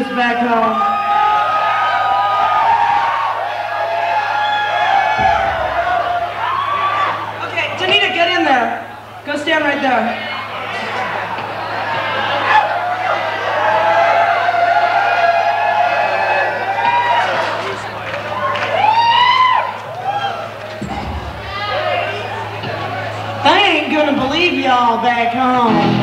us back home. Go stand right there. They ain't gonna believe y'all back home.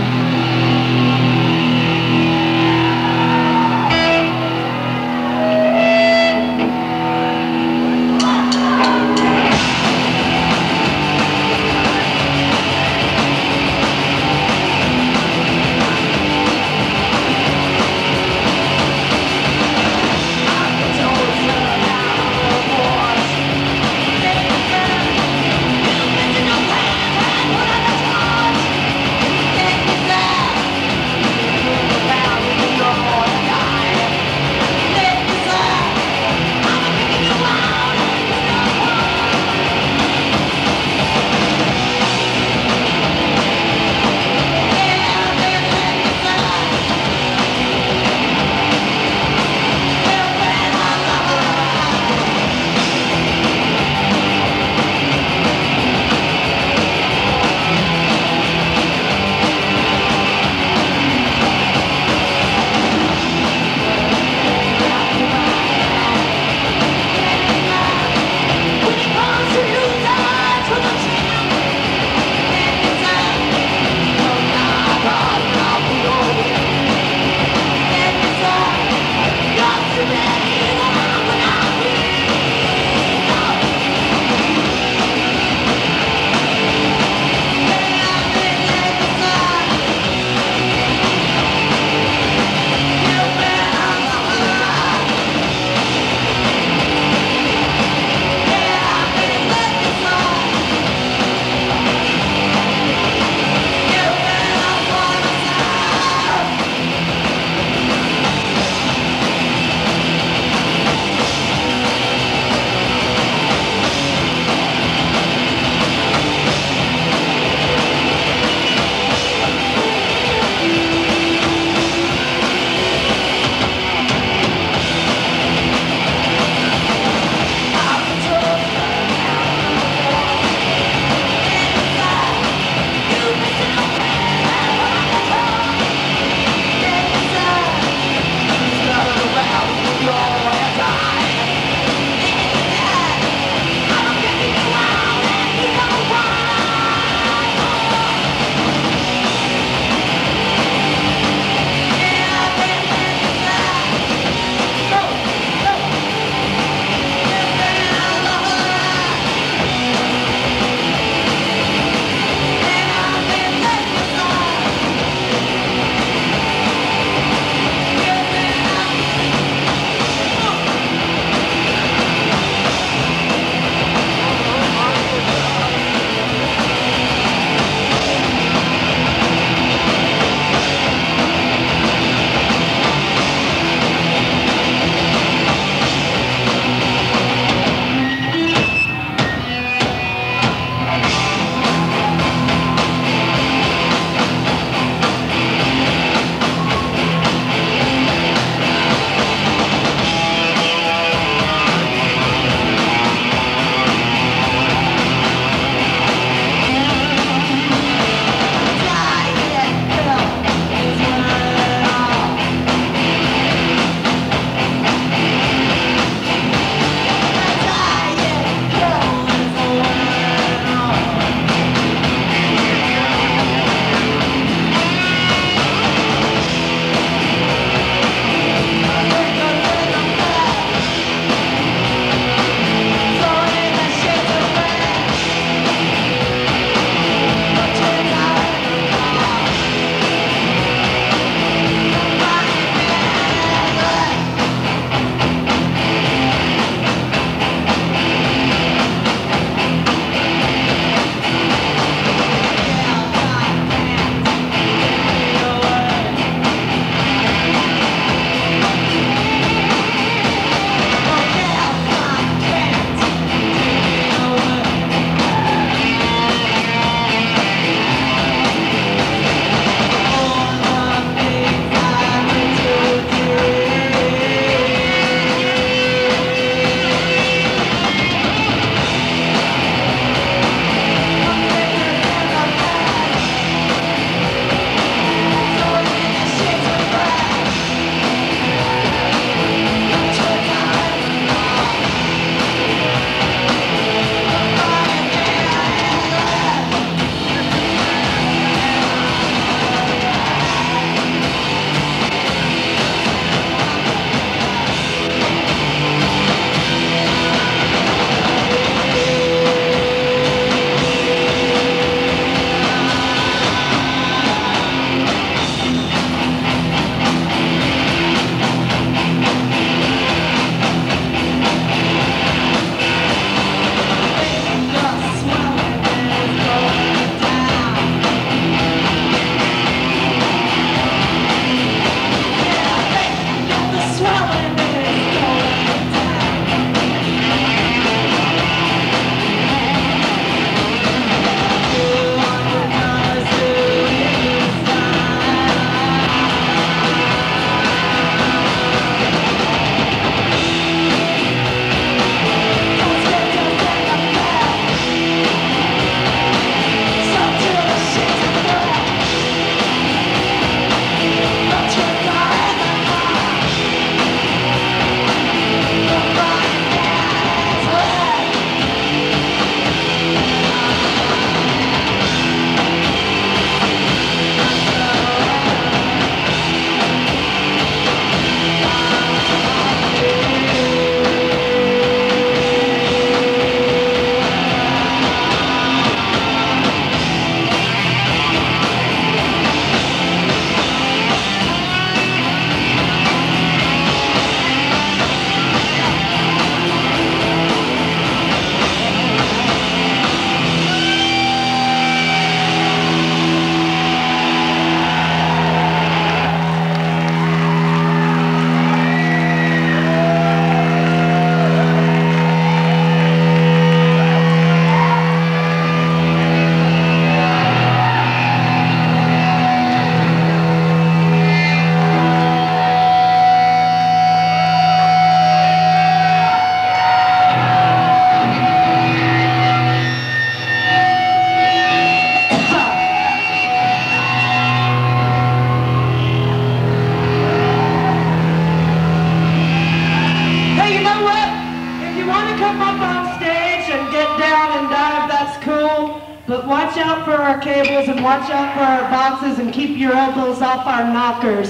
But watch out for our cables and watch out for our boxes and keep your elbows off our knockers.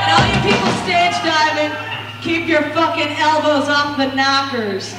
And all you people stage diving, keep your fucking elbows off the knockers.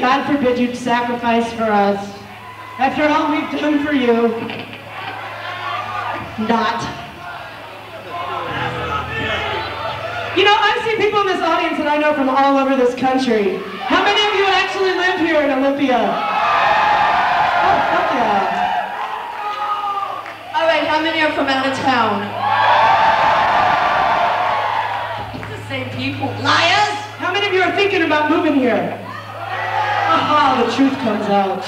God forbid you'd sacrifice for us. After all we've done for you. Not. You know, I see people in this audience that I know from all over this country. How many of you actually live here in Olympia? Oh, fuck yeah. All right, how many are from out of town? It's the same people. Liars! How many of you are thinking about moving here? Oh, the truth comes out.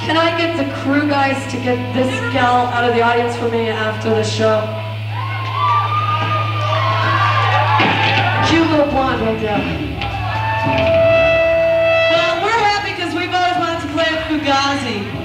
Can I get the crew guys to get this gal out of the audience for me after the show? Cute little blonde right there. Well, we're happy because we've always wanted to play at Fugazi.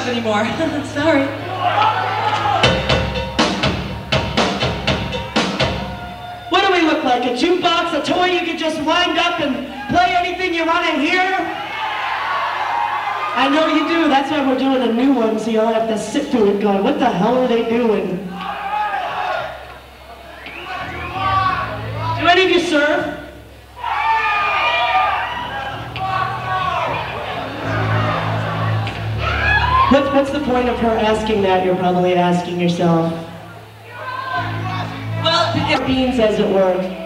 stuff anymore. Sorry. What do we look like? A jukebox? A toy you can just wind up and play anything you want to hear? I know you do. That's why we're doing a new one, so you all have to sit through it going, what the hell are they doing? Do any of you serve? What's the point of her asking that, you're probably asking yourself? Well, it means, as it were.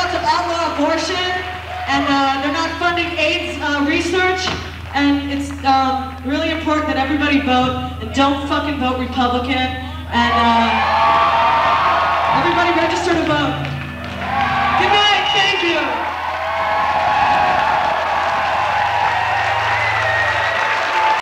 out to outlaw abortion, and they're not funding AIDS research, and it's really important that everybody vote, and don't fucking vote Republican, and everybody register to vote.